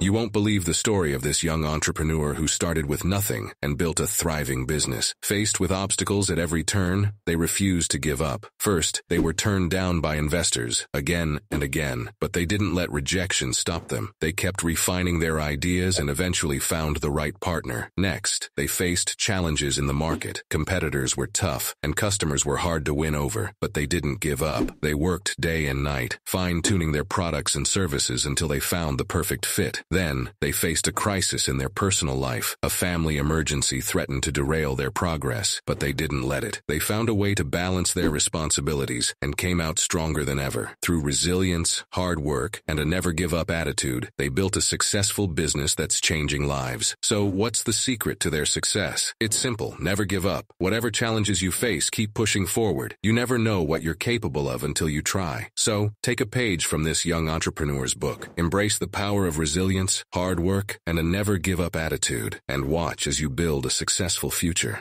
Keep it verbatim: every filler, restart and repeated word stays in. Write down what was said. You won't believe the story of this young entrepreneur who started with nothing and built a thriving business. Faced with obstacles at every turn, they refused to give up. First, they were turned down by investors again and again, but they didn't let rejection stop them. They kept refining their ideas and eventually found the right partner. Next, they faced challenges in the market. Competitors were tough and customers were hard to win over, but they didn't give up. They worked day and night, fine-tuning their products and services until they found the perfect fit. Then, they faced a crisis in their personal life. A family emergency threatened to derail their progress, but they didn't let it. They found a way to balance their responsibilities and came out stronger than ever. Through resilience, hard work, and a never-give-up attitude, they built a successful business that's changing lives. So, what's the secret to their success? It's simple. Never give up. Whatever challenges you face, keep pushing forward. You never know what you're capable of until you try. So, take a page from this young entrepreneur's book. Embrace the power of resilience, hard work, and a never-give-up attitude, and watch as you build a successful future.